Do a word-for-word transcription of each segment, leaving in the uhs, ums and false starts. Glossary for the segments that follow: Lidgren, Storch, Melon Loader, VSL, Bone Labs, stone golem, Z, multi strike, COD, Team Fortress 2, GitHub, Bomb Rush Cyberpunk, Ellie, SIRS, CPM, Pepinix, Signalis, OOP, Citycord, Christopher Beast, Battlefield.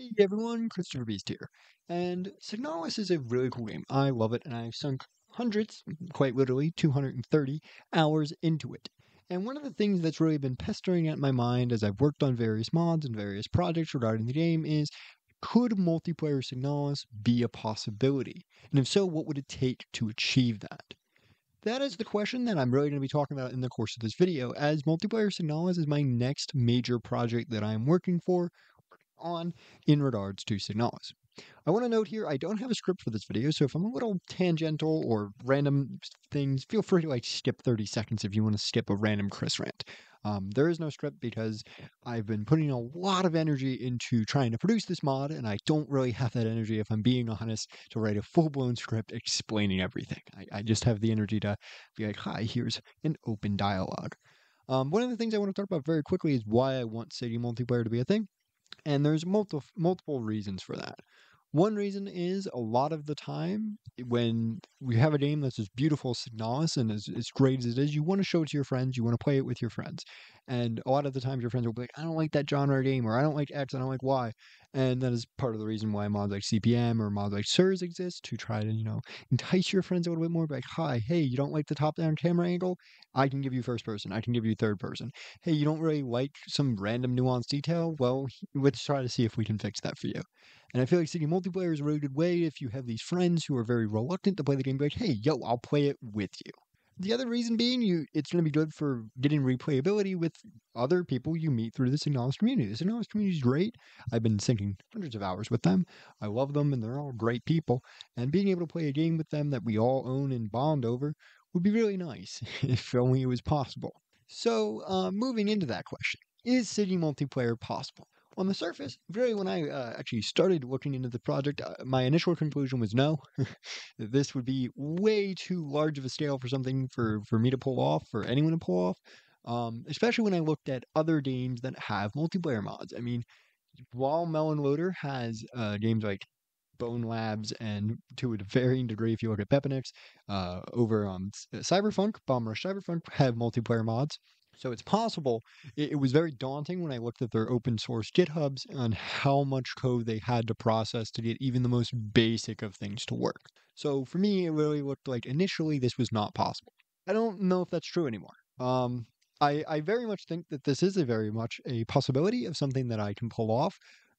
Hey everyone, Christopher Beast here, and Signalis is a really cool game. I love it, and I've sunk hundreds, quite literally two hundred thirty hours into it. And one of the things that's really been pestering at my mind as I've worked on various mods and various projects regarding the game is, could multiplayer Signalis be a possibility? And if so, what would it take to achieve that? That is the question that I'm really going to be talking about in the course of this video, as multiplayer Signalis is my next major project that I'm working for on in regards to Signalis. I want to note here, I don't have a script for this video, so if I'm a little tangential or random things, feel free to like skip thirty seconds if you want to skip a random Chris rant. Um, there is no script because I've been putting a lot of energy into trying to produce this mod, and I don't really have that energy, if I'm being honest, to write a full-blown script explaining everything. I, I just have the energy to be like, hi, here's an open dialogue. Um, one of the things I want to talk about very quickly is why I want city multiplayer to be a thing. And there's multiple multiple reasons for that. One reason is, a lot of the time when we have a game that's as beautiful as Signalis and as, as great as it is, you want to show it to your friends, you want to play it with your friends. And a lot of the times your friends will be like, I don't like that genre of game, or I don't like X, I don't like Y. And that is part of the reason why mods like C P M or mods like SIRS exist, to try to, you know, entice your friends a little bit more, be like, hi, hey, you don't like the top-down camera angle? I can give you first person, I can give you third person. Hey, you don't really like some random nuanced detail? Well, let's try to see if we can fix that for you. And I feel like city multiplayer is a really good way if you have these friends who are very reluctant to play the game, be like, hey, yo, I'll play it with you. The other reason being, you it's going to be good for getting replayability with other people you meet through the Signalis community. The Signalis community is great. I've been sinking hundreds of hours with them. I love them, and they're all great people. And being able to play a game with them that we all own and bond over would be really nice, if only it was possible. So, uh, moving into that question, is city multiplayer possible? On the surface, really, when I uh, actually started looking into the project, uh, my initial conclusion was no. This would be way too large of a scale for something for, for me to pull off, for anyone to pull off, um, especially when I looked at other games that have multiplayer mods. I mean, while Melon Loader has uh, games like Bone Labs, and to a varying degree, if you look at Pepinix, uh, over on Cyberpunk, Bomb Rush Cyberpunk have multiplayer mods. So it's possible. It was very daunting when I looked at their open source GitHubs on how much code they had to process to get even the most basic of things to work. So for me, it really looked like initially this was not possible. I don't know if that's true anymore. Um, I, I very much think that this is a very much a possibility of something that I can pull off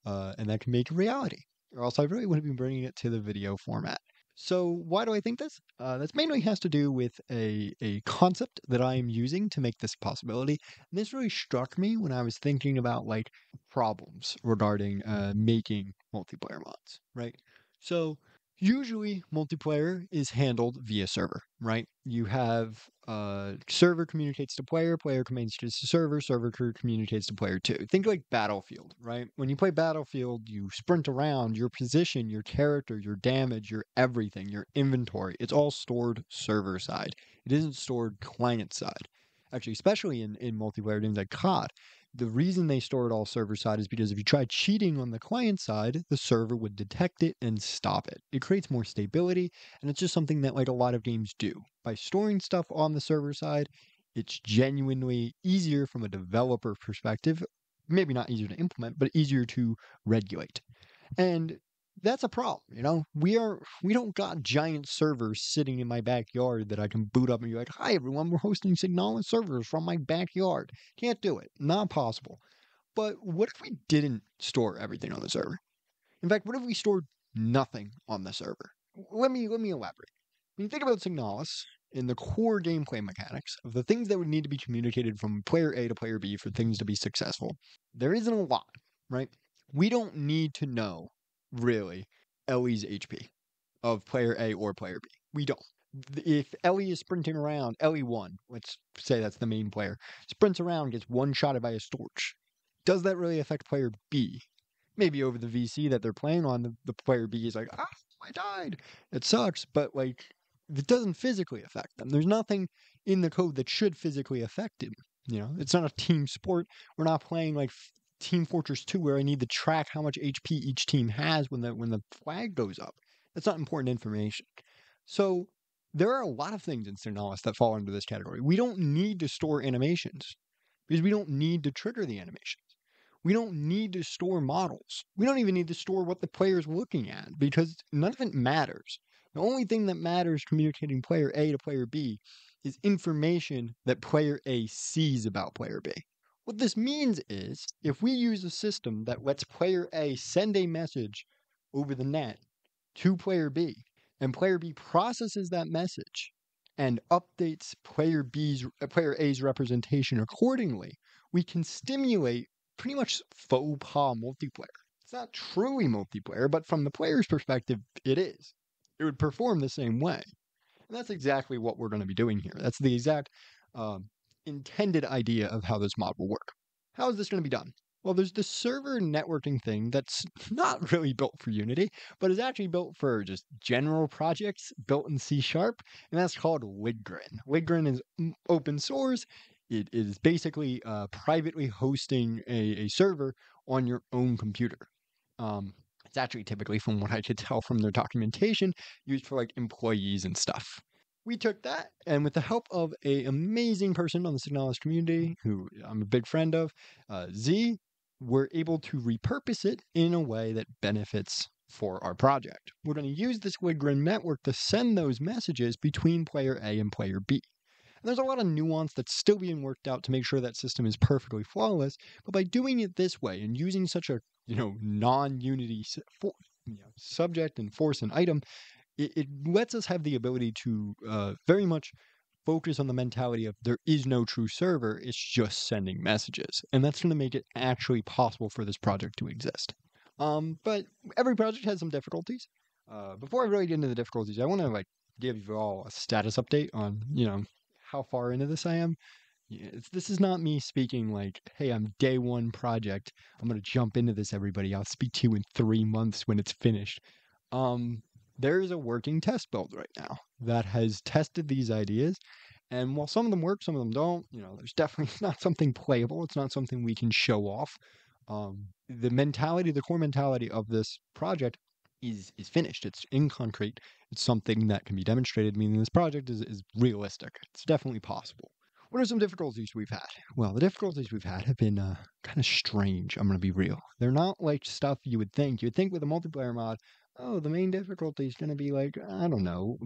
uh, and that can make a reality, or else I really wouldn't be bringing it to the video format. So why do I think this? Uh, this mainly has to do with a, a concept that I am using to make this a possibility. And this really struck me when I was thinking about like problems regarding uh, making multiplayer mods, right? So usually multiplayer is handled via server, right? You have uh, server communicates to player, player communicates to server, server communicates to player too. Think like Battlefield, right? When you play Battlefield, you sprint around, your position, your character, your damage, your everything, your inventory. It's all stored server side. It isn't stored client side. Actually, especially in, in multiplayer games like C O D, the reason they store it all server side is because if you try cheating on the client side, the server would detect it and stop it. It creates more stability, and it's just something that like a lot of games do. By storing stuff on the server side, it's genuinely easier from a developer perspective, maybe not easier to implement, but easier to regulate. And that's a problem, you know? We are we don't got giant servers sitting in my backyard that I can boot up and be like, hi everyone, we're hosting Signalis servers from my backyard. Can't do it. Not possible. But what if we didn't store everything on the server? In fact, what if we stored nothing on the server? Let me let me elaborate. When you think about Signalis and the core gameplay mechanics of the things that would need to be communicated from player A to player B for things to be successful, there isn't a lot, right? We don't need to know really Ellie's H P of player A or player B. We don't. If Ellie is sprinting around, Ellie one, let's say that's the main player, sprints around, gets one-shotted by a Storch. Does that really affect player B? Maybe over the V C that they're playing on, the, the player B is like, ah, I died. It sucks, but like, it doesn't physically affect them. There's nothing in the code that should physically affect him. You know, it's not a team sport. We're not playing like Team Fortress two, where I need to track how much H P each team has when the when the flag goes up. That's not important information. So there are a lot of things in Signalis that fall under this category. We don't need to store animations because we don't need to trigger the animations. We don't need to store models. We don't even need to store what the player's looking at because none of it matters. The only thing that matters communicating player A to player B is information that player A sees about player B. What this means is, if we use a system that lets player A send a message over the net to player B, and player B processes that message and updates player B's, player A's representation accordingly, we can stimulate pretty much faux pas multiplayer. It's not truly multiplayer, but from the player's perspective, it is. It would perform the same way. And that's exactly what we're going to be doing here. That's the exact um, intended idea of how this mod will work. How is this going to be done? Well, there's the server networking thing that's not really built for Unity, but is actually built for just general projects built in C sharp, and that's called Lidgren. Lidgren is open source. It is basically uh, privately hosting a, a server on your own computer. Um, it's actually typically, from what I could tell from their documentation, used for like employees and stuff. We took that, and with the help of an amazing person on the Signalis community, who I'm a big friend of, uh, Z, we're able to repurpose it in a way that benefits for our project. We're going to use this Liggren network to send those messages between player A and player B. And there's a lot of nuance that's still being worked out to make sure that system is perfectly flawless, but by doing it this way and using such a, you know, non-unity you know, subject and force and item, it, it lets us have the ability to uh, very much focus on the mentality of there is no true server, it's just sending messages. And that's going to make it actually possible for this project to exist. Um, but every project has some difficulties. Uh, before I really get into the difficulties, I want to like give you all a status update on, you know, how far into this I am. It's, this is not me speaking like, hey, I'm day one project. I'm going to jump into this, everybody. I'll speak to you in three months when it's finished. Um, there is a working test build right now that has tested these ideas. And while some of them work, some of them don't, you know, there's definitely not something playable. It's not something we can show off. Um, the mentality, the core mentality of this project is is finished. It's in concrete. It's something that can be demonstrated, meaning this project is, is realistic. It's definitely possible. What are some difficulties we've had? Well, the difficulties we've had have been uh, kind of strange, I'm going to be real. They're not like stuff you would think. You would think with a multiplayer mod, oh, the main difficulty is going to be like, I don't know,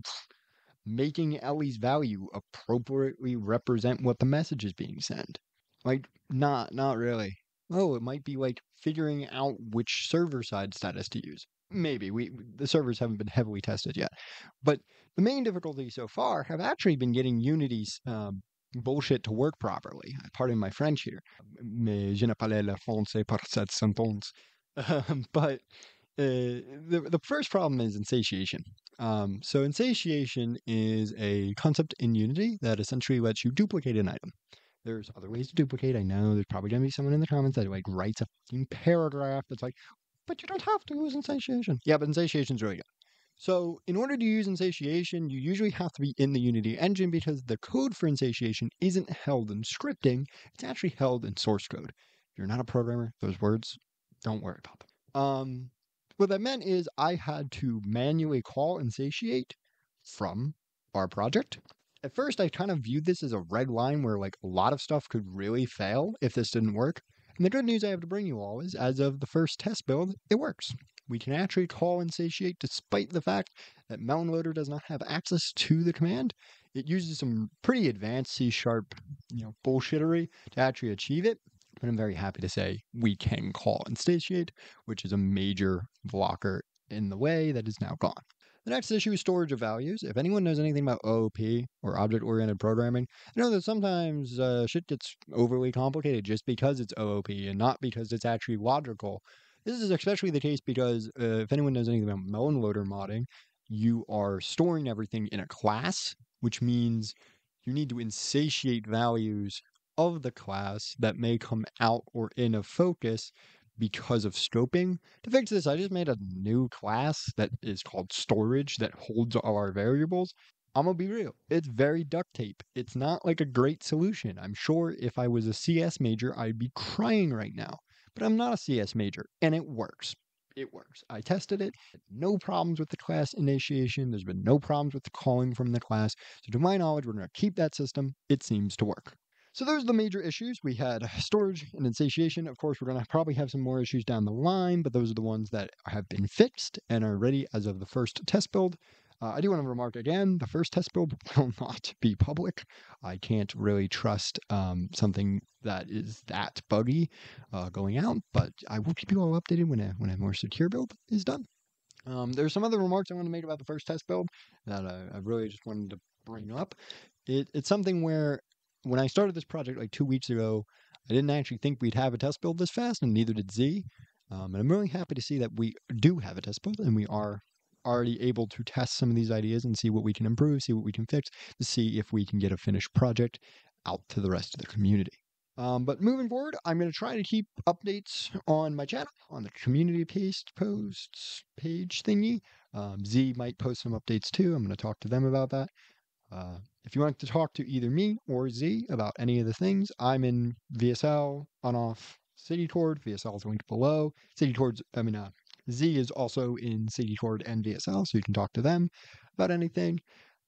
making Ellie's value appropriately represent what the message is being sent. Like, not, not really. Oh, it might be like figuring out which server side status to use. Maybe. We, the servers haven't been heavily tested yet. But the main difficulty so far have actually been getting Unity's um, bullshit to work properly. Pardon my French here. Mais je ne parle le français par cette sentence. Um, but uh, the, the first problem is insatiation. Um, so insatiation is a concept in Unity that essentially lets you duplicate an item. There's other ways to duplicate. I know there's probably going to be someone in the comments that like writes a fucking paragraph that's like, but you don't have to use insatiation. Yeah, but insatiation's really good. So in order to use insatiation, you usually have to be in the Unity engine because the code for insatiation isn't held in scripting. It's actually held in source code. If you're not a programmer, those words, don't worry about them. Um, what that meant is I had to manually call insatiate from our project. At first, I kind of viewed this as a red line where like a lot of stuff could really fail if this didn't work. And the good news I have to bring you all is, as of the first test build, it works. We can actually call insatiate despite the fact that Melon Loader does not have access to the command. It uses some pretty advanced C sharp, you know, bullshittery to actually achieve it. But I'm very happy to say we can call insatiate, which is a major blocker in the way that is now gone. The next issue is storage of values. If anyone knows anything about O O P or object-oriented programming, you know that sometimes uh, shit gets overly complicated just because it's O O P and not because it's actually logical. This is especially the case because uh, if anyone knows anything about Melon Loader modding, you are storing everything in a class, which means you need to insatiate values of the class that may come out or in a focus because of scoping. To fix this, I just made a new class that is called storage that holds all our variables. I'm gonna be real, it's very duct tape. It's not like a great solution. I'm sure if I was a C S major, I'd be crying right now, but I'm not a C S major and it works. It works. I tested it. No problems with the class initiation. There's been no problems with the calling from the class. So to my knowledge, we're gonna keep that system. It seems to work. So those are the major issues. We had storage and insatiation. Of course, we're going to probably have some more issues down the line, but those are the ones that have been fixed and are ready as of the first test build. Uh, I do want to remark again, the first test build will not be public. I can't really trust um, something that is that buggy uh, going out, but I will keep you all updated when a, when a more secure build is done. Um, there's some other remarks I want to make about the first test build that I, I really just wanted to bring up. It, it's something where when I started this project like two weeks ago, I didn't actually think we'd have a test build this fast, and neither did Z. Um, and I'm really happy to see that we do have a test build, and we are already able to test some of these ideas and see what we can improve, see what we can fix, to see if we can get a finished project out to the rest of the community. Um, but moving forward, I'm going to try to keep updates on my channel, on the community paste posts page thingy. Um, Z might post some updates too. I'm going to talk to them about that. Uh, if you want to talk to either me or Z about any of the things, I'm in V S L, on-off, Citycord. V S L is linked below. Citycord's, I mean, uh, Z is also in Citycord and V S L, so you can talk to them about anything.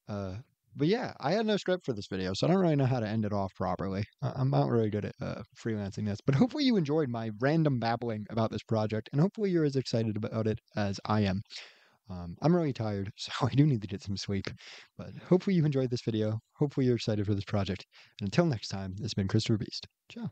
Uh, But yeah, I had no script for this video, so I don't really know how to end it off properly. I'm not really good at uh, freelancing this, but hopefully you enjoyed my random babbling about this project, and hopefully you're as excited about it as I am. Um, I'm really tired, so I do need to get some sleep, but hopefully you enjoyed this video. Hopefully you're excited for this project, and until next time, it's been Christopher Beast. Ciao.